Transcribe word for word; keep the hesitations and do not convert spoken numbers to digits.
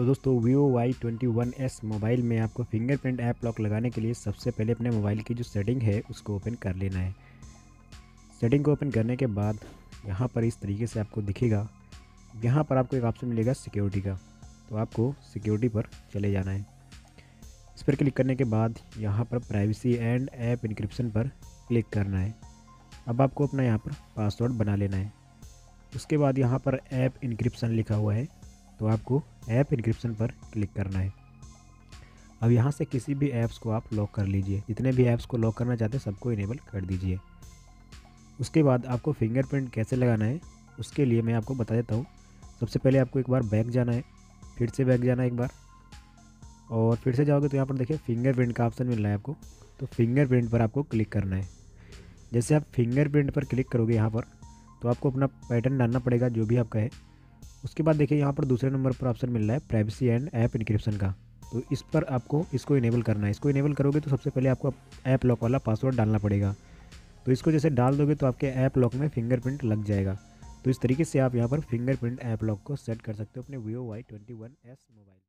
तो दोस्तों Vivo Y twenty one S mobile में आपको फिंगरप्रिंट ऐप लॉक लगाने के लिए सबसे पहले अपने मोबाइल की जो सेटिंग है उसको ओपन कर लेना है। सेटिंग को ओपन करने के बाद यहाँ पर इस तरीके से आपको दिखेगा। यहाँ पर आपको एक ऑप्शन मिलेगा सिक्योरिटी का, तो आपको सिक्योरिटी पर चले जाना है। इस पर क्लिक करने के बाद यहाँ पर प्राइवेसी एंड ऐप इनक्रिप्शन पर क्लिक करना है। अब आपको अपना यहाँ पर पासवर्ड बना लेना है। उसके बाद यहाँ पर ऐप इनक्रिप्शन लिखा हुआ है, तो आपको ऐप इनक्रिप्शन पर क्लिक करना है। अब यहाँ से किसी भी ऐप्स को आप लॉक कर लीजिए, जितने भी ऐप्स को लॉक करना चाहते हैं सबको इनेबल कर दीजिए। उसके बाद आपको फिंगरप्रिंट कैसे लगाना है उसके लिए मैं आपको बता देता हूँ। सबसे पहले आपको एक बार बैक जाना है, फिर से बैक जाना है एक बार, और फिर से जाओगे तो यहाँ पर देखिए फिंगरप्रिंट का ऑप्शन मिल रहा है आपको, तो फिंगरप्रिंट पर आपको क्लिक करना है। जैसे आप फिंगरप्रिंट पर क्लिक करोगे यहाँ पर, तो आपको अपना पैटर्न डालना पड़ेगा जो भी आपका है। उसके बाद देखिए यहाँ पर दूसरे नंबर पर ऑप्शन मिल रहा है प्राइवेसी एंड ऐप इनक्रिप्शन का, तो इस पर आपको इसको इनेबल करना है। इसको इनेबल करोगे तो सबसे पहले आपको ऐप लॉक वाला पासवर्ड डालना पड़ेगा। तो इसको जैसे डाल दोगे तो आपके ऐप लॉक में फिंगरप्रिंट लग जाएगा। तो इस तरीके से आप यहाँ पर फिंगरप्रिंट ऐप लॉक को सेट कर सकते हो अपने Vivo Y twenty one S mobile.